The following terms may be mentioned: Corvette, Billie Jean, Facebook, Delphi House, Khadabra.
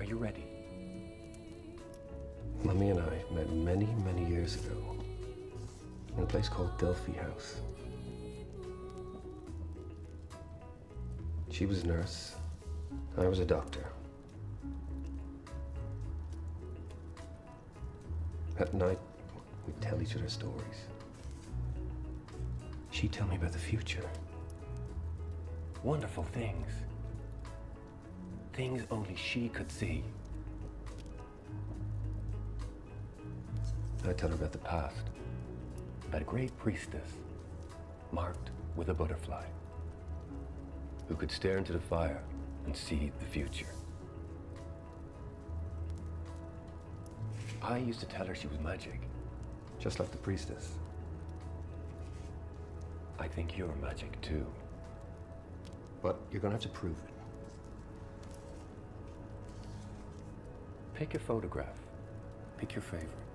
Are you ready? Mummy and I met many, many years ago in a place called Delphi House. She was a nurse, I was a doctor. At night, we'd tell each other stories. She'd tell me about the future. Wonderful things. Things only she could see. I'd tell her about the past. About a great priestess, marked with a butterfly, who could stare into the fire and see the future. I used to tell her she was magic, just like the priestess. I think you're magic too. But you're gonna have to prove it. Pick a photograph, pick your favorite.